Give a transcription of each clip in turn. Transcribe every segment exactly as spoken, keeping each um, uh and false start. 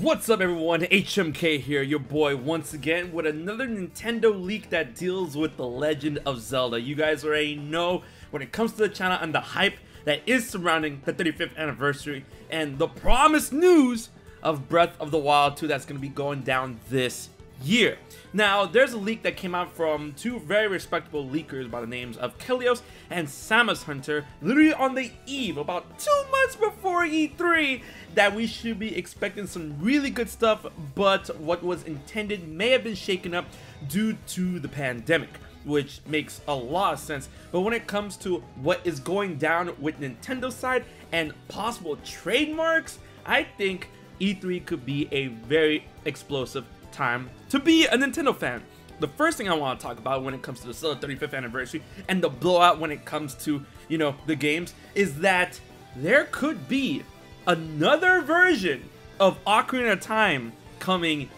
What's up everyone, H M K here, your boy once again with another Nintendo leak that deals with The Legend of Zelda. You guys already know when it comes to the channel and the hype that is surrounding the thirty-fifth anniversary and the promised news of Breath of the Wild two that's going to be going down this year. Now, there's a leak that came out from two very respectable leakers by the names of Kelios and Samus Hunter, literally on the eve, about two months before E three, that we should be expecting some really good stuff, but what was intended may have been shaken up due to the pandemic, which makes a lot of sense. But when it comes to what is going down with Nintendo's side and possible trademarks, I think E three could be a very explosive time to be a Nintendo fan. The first thing I want to talk about when it comes to the Zelda thirty-fifth anniversary and the blowout when it comes to, you know, the games, is that there could be another version of Ocarina of Time coming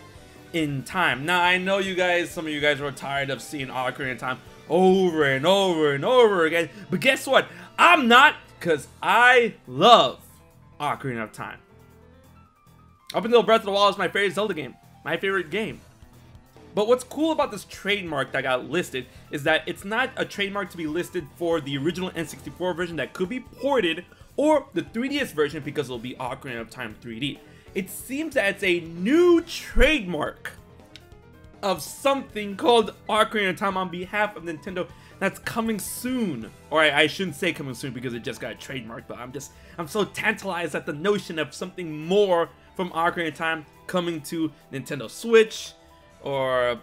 in time. Now, I know you guys, some of you guys were tired of seeing Ocarina of Time over and over and over again, but guess what? I'm not, because I love Ocarina of Time. Up until Breath of the Wild is my favorite Zelda game. My favorite game. But what's cool about this trademark that got listed is that it's not a trademark to be listed for the original N sixty-four version that could be ported, or the three D S version, because it'll be Ocarina of Time three D. It seems that it's a new trademark of something called Ocarina of Time on behalf of Nintendo that's coming soon. Or I, I shouldn't say coming soon because it just got trademarked, but I'm just, I'm so tantalized at the notion of something more from Ocarina of Time coming to Nintendo Switch or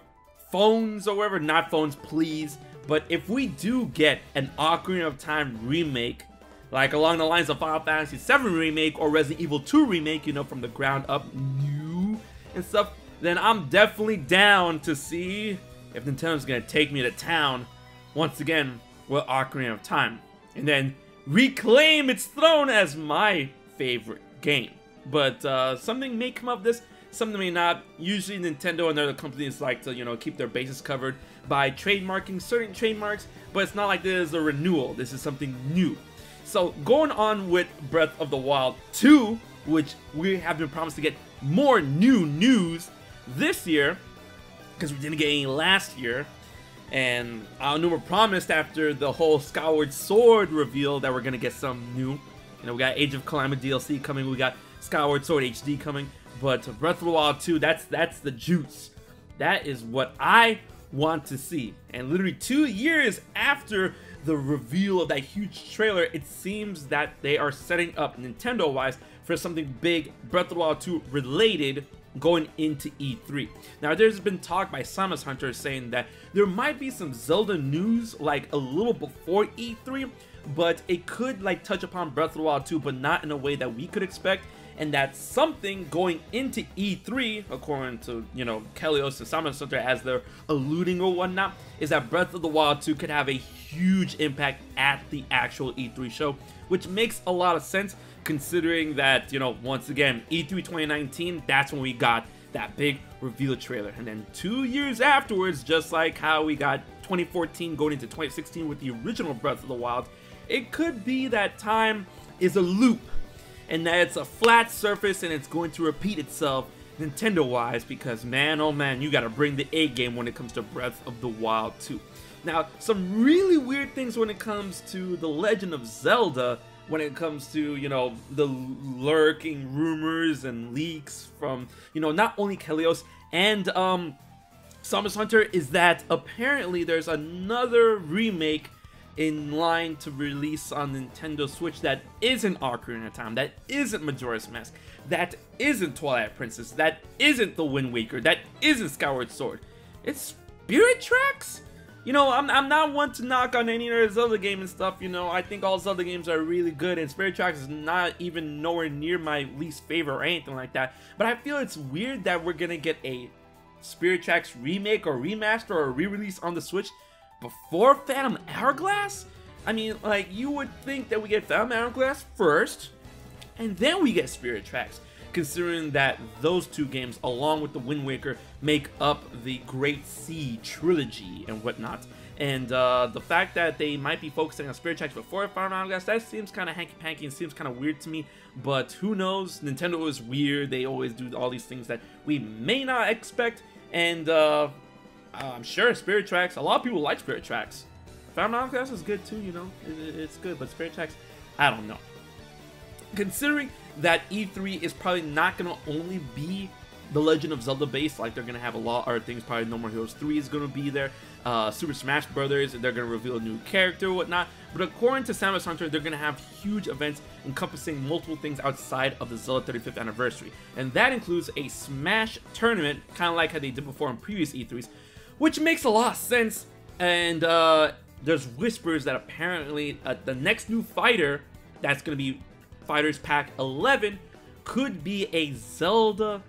phones or whatever. Not phones, please. But if we do get an Ocarina of Time remake, like along the lines of Final Fantasy seven Remake or Resident Evil two Remake, you know, from the ground up new and stuff, then I'm definitely down to see if Nintendo's gonna take me to town once again with Ocarina of Time and then reclaim its throne as my favorite game. But uh, something may come of this, something may not. Usually Nintendo and other companies like to, you know, keep their bases covered by trademarking certain trademarks, but it's not like this is a renewal. This is something new. So going on with Breath of the Wild two, which we have been promised to get more new news this year, because we didn't get any last year. And I know we were promised after the whole Skyward Sword reveal that we're going to get something new. You know, we got Age of Calamity D L C coming, we got Skyward Sword H D coming, but Breath of the Wild two, that's that's the juice. That is what I want to see. And literally two years after the reveal of that huge trailer, it seems that they are setting up, Nintendo-wise, for something big Breath of the Wild two related going into E three. Now, there's been talk by Samus Hunter saying that there might be some Zelda news like a little before E three, but it could like touch upon Breath of the Wild two, but not in a way that we could expect. And that's something going into E three, according to, you know, Kelios and Samus Hunter as they're alluding or whatnot, is that Breath of the Wild two could have a huge impact at the actual E three show, which makes a lot of sense considering that, you know, once again, E three twenty nineteen, that's when we got that big reveal trailer. And then two years afterwards, just like how we got twenty fourteen going into twenty sixteen with the original Breath of the Wild, it could be that time is a loop, and that it's a flat surface and it's going to repeat itself Nintendo-wise, because man, oh man, you gotta bring the A game when it comes to Breath of the Wild two. Now, some really weird things when it comes to The Legend of Zelda, when it comes to, you know, the lurking rumors and leaks from, you know, not only Kelios and um, Samus Hunter, is that apparently there's another remake in line to release on Nintendo Switch that isn't Ocarina of Time, that isn't Majora's Mask, that isn't Twilight Princess, that isn't The Wind Waker, that isn't Skyward Sword. It's Spirit Tracks? You know, I'm, I'm not one to knock on any other Zelda game and stuff, you know, I think all Zelda games are really good, and Spirit Tracks is not even nowhere near my least favorite or anything like that, but I feel it's weird that we're gonna get a Spirit Tracks remake or remaster or re-release on the Switch before Phantom Hourglass? I mean, like, you would think that we get Phantom Hourglass first, and then we get Spirit Tracks, considering that those two games, along with The Wind Waker, make up the Great Sea Trilogy and whatnot. And uh, the fact that they might be focusing on Spirit Tracks before Final Hourglass, that seems kind of hanky-panky and seems kind of weird to me. But who knows? Nintendo is weird. They always do all these things that we may not expect. And uh, I'm sure Spirit Tracks, a lot of people like Spirit Tracks. Final Hourglass is good too, you know. It, it, it's good, but Spirit Tracks, I don't know. Considering that E three is probably not going to only be The Legend of Zelda based, like they're going to have a lot of things, probably No More Heroes three is going to be there, uh, Super Smash Brothers, they're going to reveal a new character or whatnot, but according to Samus Hunter, they're going to have huge events encompassing multiple things outside of the Zelda thirty-fifth anniversary, and that includes a Smash tournament, kind of like how they did before on previous E threes, which makes a lot of sense. And uh, there's whispers that apparently uh, the next new fighter, that's going to be Fighters Pack eleven, could be a Zelda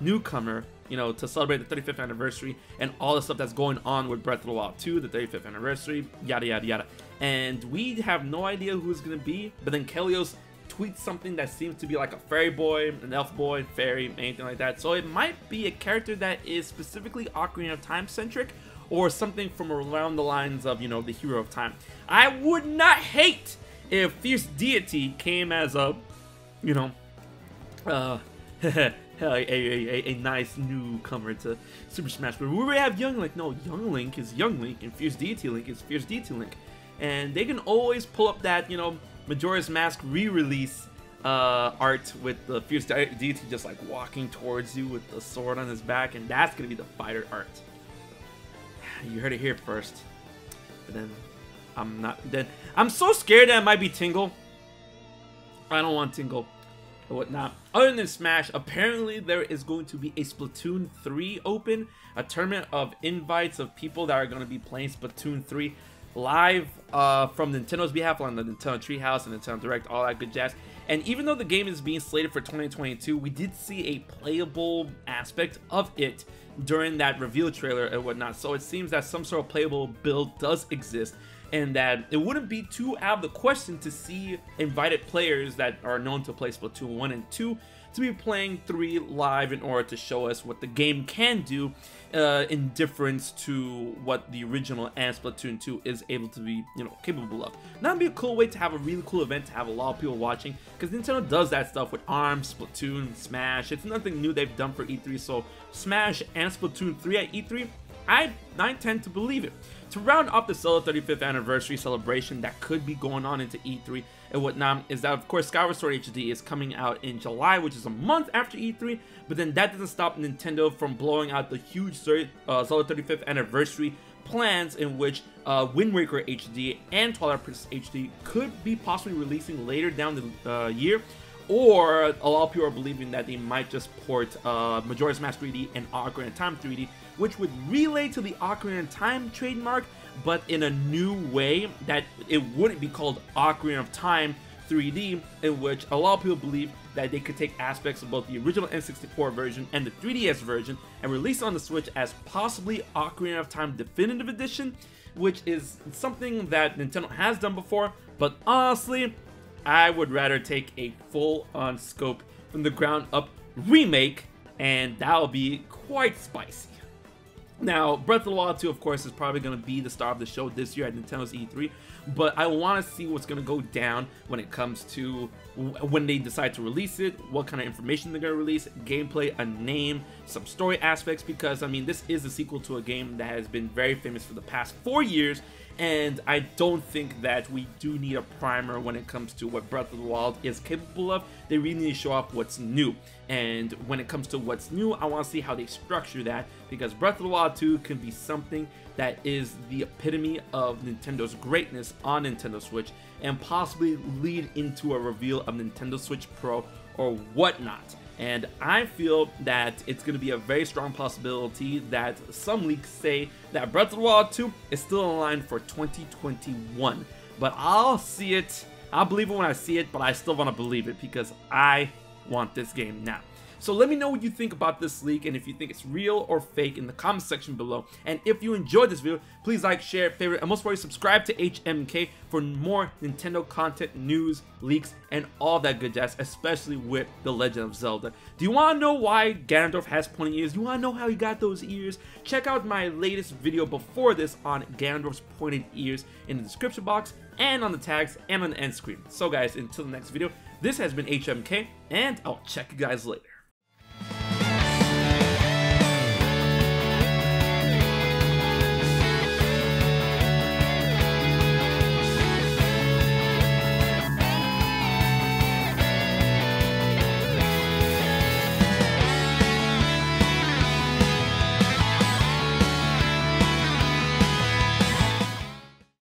newcomer, you know, to celebrate the thirty-fifth anniversary and all the stuff that's going on with Breath of the Wild two, the thirty-fifth anniversary, yada yada yada. And we have no idea who's gonna be, but then Kelios tweets something that seems to be like a fairy boy, an elf boy, fairy, anything like that. So it might be a character that is specifically Ocarina of Time centric, or something from around the lines of, you know, the Hero of Time. I would not hate if Fierce Deity came as a, you know, uh, A, a, a, a nice newcomer to Super Smash Bros. We already have Young Link. No, Young Link is Young Link, and Fierce Deity Link is Fierce Deity Link. And they can always pull up that, you know, Majora's Mask re-release uh, art with the Fierce Deity just like walking towards you with the sword on his back, and that's going to be the fighter art. You heard it here first. But then, I'm not, then, I'm so scared that it might be Tingle. I don't want Tingle. Whatnot. Other than Smash, apparently there is going to be a Splatoon three open, a tournament of invites of people that are going to be playing Splatoon three live uh, from Nintendo's behalf on the Nintendo Treehouse and Nintendo Direct, all that good jazz. And even though the game is being slated for twenty twenty-two, we did see a playable aspect of it during that reveal trailer and whatnot. So it seems that some sort of playable build does exist, and that it wouldn't be too out of the question to see invited players that are known to play Splatoon one and two to be playing three live in order to show us what the game can do uh, in difference to what the original and Splatoon two is able to be, you know, capable of. That would be a cool way to have a really cool event, to have a lot of people watching, because Nintendo does that stuff with ARMS, Splatoon, Smash. It's nothing new they've done for E three, so Smash and Splatoon three at E three, I, I tend to believe it. To round up the Zelda thirty-fifth anniversary celebration that could be going on into E three and whatnot, is that of course Skyward Sword H D is coming out in July, which is a month after E three, but then that doesn't stop Nintendo from blowing out the huge uh, Zelda thirty-fifth anniversary plans, in which uh, Wind Waker H D and Twilight Princess H D could be possibly releasing later down the uh, year. Or a lot of people are believing that they might just port uh, Majora's Mask three D and Ocarina of Time three D, which would relate to the Ocarina of Time trademark, but in a new way that it wouldn't be called Ocarina of Time three D, in which a lot of people believe that they could take aspects of both the original N sixty-four version and the three D S version and release on the Switch as possibly Ocarina of Time Definitive Edition, which is something that Nintendo has done before, but honestly, I would rather take a full-on scope from the ground-up remake, and that'll be quite spicy. Now, Breath of the Wild two, of course, is probably going to be the star of the show this year at Nintendo's E three, but I want to see what's going to go down when it comes to when they decide to release it, what kind of information they're going to release, gameplay, a name, some story aspects, because, I mean, this is a sequel to a game that has been very famous for the past four years, and I don't think that we do need a primer when it comes to what Breath of the Wild is capable of. They really need to show off what's new, and when it comes to what's new, I want to see how they structure that, because Breath of the Wild two can be something that is the epitome of Nintendo's greatness on Nintendo Switch, and possibly lead into a reveal of Nintendo Switch Pro or whatnot. And I feel that it's going to be a very strong possibility that some leaks say that Breath of the Wild two is still in line for twenty twenty-one. But I'll see it. I'll believe it when I see it, but I still want to believe it because I want this game now. So let me know what you think about this leak and if you think it's real or fake in the comment section below. And if you enjoyed this video, please like, share, favorite, and most importantly, subscribe to H M K for more Nintendo content, news, leaks, and all that good jazz, especially with The Legend of Zelda. Do you want to know why Ganondorf has pointy ears? Do you want to know how he got those ears? Check out my latest video before this on Ganondorf's pointed ears in the description box and on the tags and on the end screen. So guys, until the next video, this has been H M K, and I'll check you guys later.